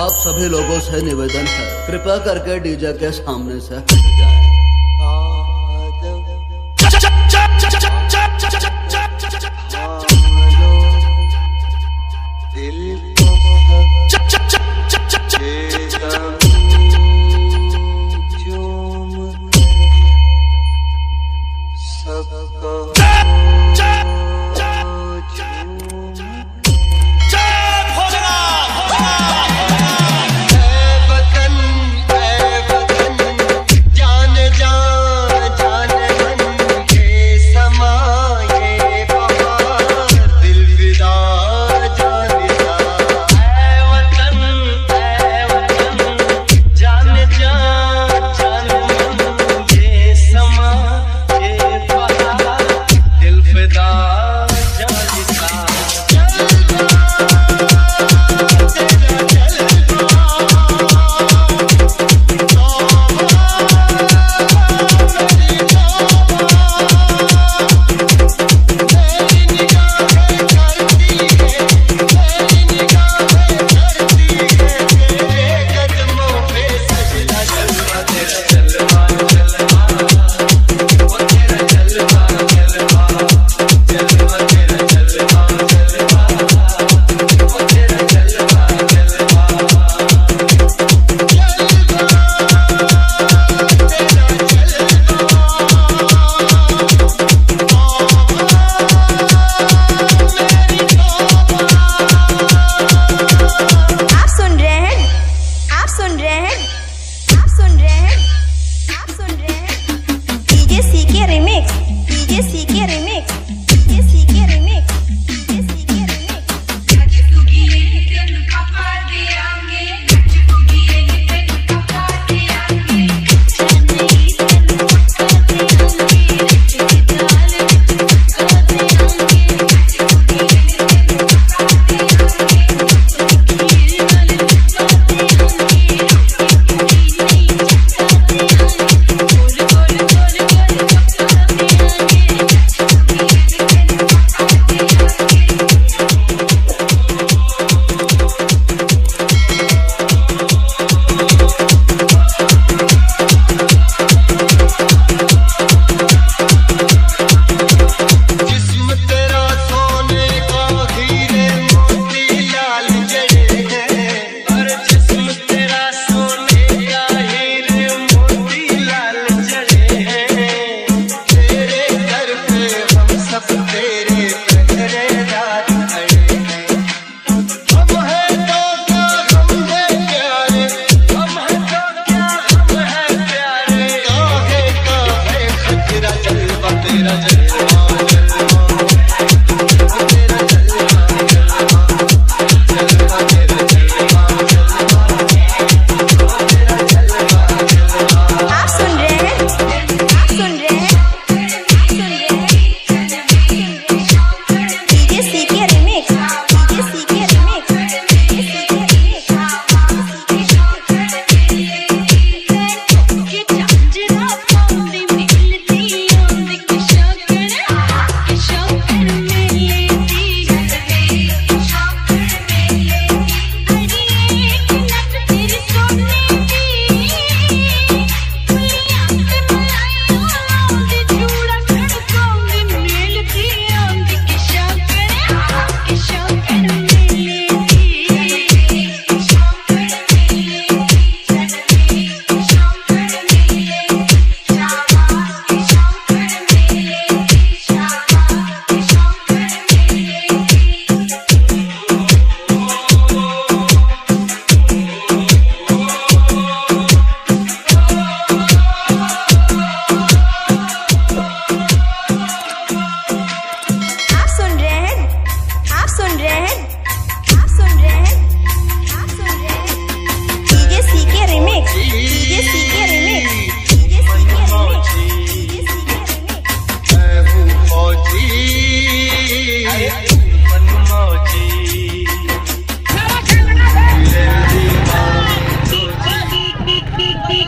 आप सभी लोगों से निवेदन है, कृपया करके डीजे के सामने से हट जाएं।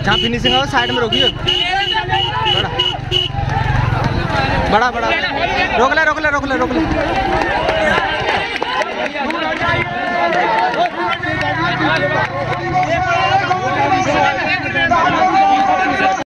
जहाँ फिनिशिंग हो साइड में रोकिए, बड़ा बड़ा रोक ले।